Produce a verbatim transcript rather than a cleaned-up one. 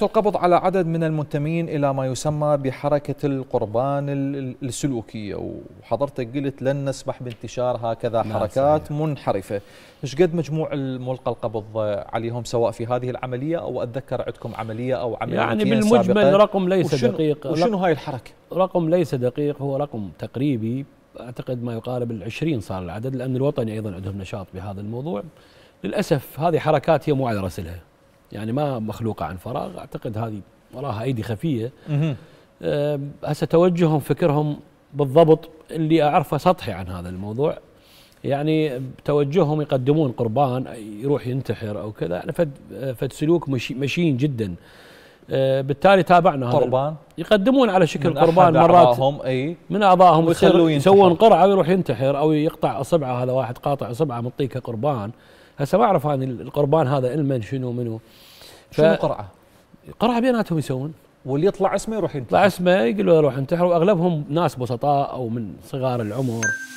حركة القبض على عدد من المنتمين إلى ما يسمى بحركة القربان السلوكية، وحضرتك قلت لن نسمح بانتشار هكذا حركات منحرفة. إيش قد مجموع الملقى القبض عليهم سواء في هذه العملية أو أتذكر عندكم عملية أو عمليتين يعني بالمجمل؟ رقم ليس وشن دقيق. وشنو هاي الحركة؟ رقم ليس دقيق، هو رقم تقريبي، أعتقد ما يقارب العشرين صار العدد، لأن الوطني أيضا عندهم نشاط بهذا الموضوع. للأسف هذه حركات هي مو على رأسها، يعني ما مخلوقة عن فراغ، أعتقد هذه وراها أيدي خفية. هسه توجههم فكرهم بالضبط اللي أعرفه سطحي عن هذا الموضوع، يعني توجههم يقدمون قربان يروح ينتحر أو كذا، يعني فد, فد سلوك مشي مشين جدا. بالتالي تابعنا قربان يقدمون على شكل قربان مرات أي من أعضائهم يسوون قرعة ويروح ينتحر أو يقطع أصبعه، هذا واحد قاطع أصبعه منطيكه قربان. هسه ما اعرف عن القربان هذا المن شنو منو شنو قرعه؟ قرعه بيناتهم يسوون، واللي يطلع اسمه يروح ينتحر، يطلع اسمه يقول له روح انتحر، واغلبهم ناس بسطاء او من صغار العمر.